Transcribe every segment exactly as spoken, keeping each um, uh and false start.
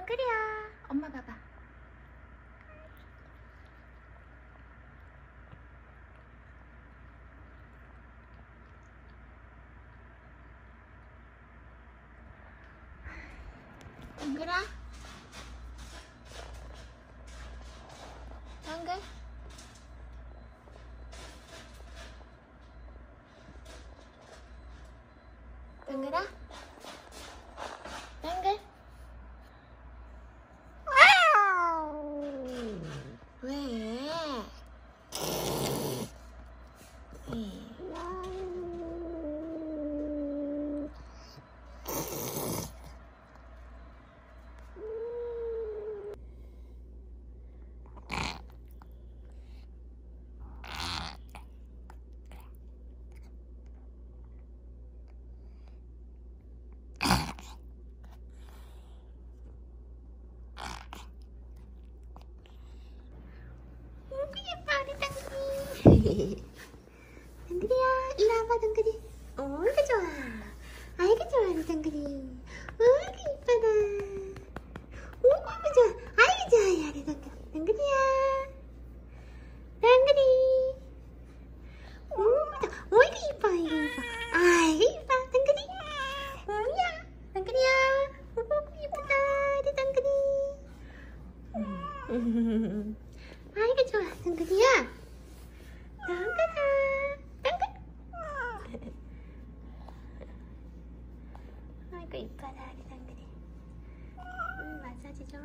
동글이야. 엄마 봐봐. 동글아. 동글. 동글아. 동글. 왜? 왜? 동글이야, 이리 와봐, 동글이. 어이구, 좋아. 아이고, 좋아, 우리 동글이. 어이구, 이쁘다. 어이구, 이쁘, 좋아. 아이고, 좋아, 우리 동글. 동글이야. 동글이. 어이구, 이뻐, 아이고, 이뻐. 아이고, 이뻐, 동글이. 어이야, 동글이야. 어이구, 이쁘다, 우리 동글이. 아이고, 좋아, 동글이야. 아이고 이뻐라 우리 동글이. 음, 마사지 좀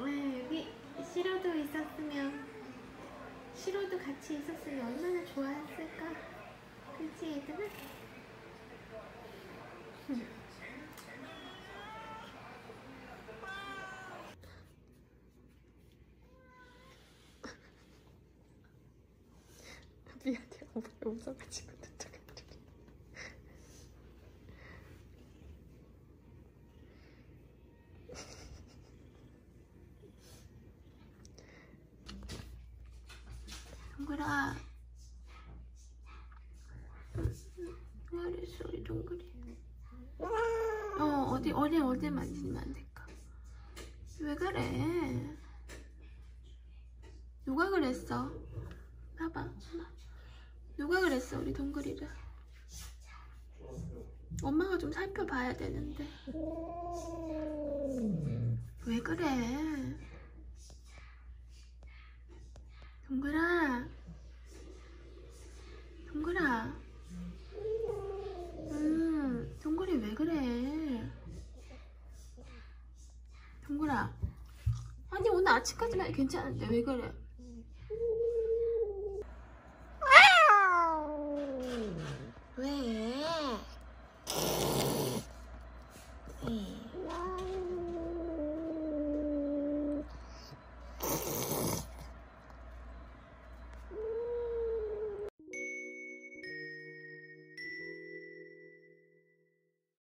왜? 여기 시로도 있었으면, 시로도 같이 있었으면 얼마나 좋아했을까? 그치, 얘들아? 미안해, 엄마가 웃어가지고 눈썹이 저리. 동글아, 뭐랬어 우리 동글이? 어, 어디 어디 어디 만지면 안 될까? 왜 그래? 누가 그랬어? 봐봐, 엄마. 누가 그랬어 우리 동글이를? 엄마가 좀 살펴봐야 되는데 왜 그래? 동글아, 동글아, 음, 동글이 왜 그래? 동글아, 아니 오늘 아침까지만 괜찮은데 왜 그래?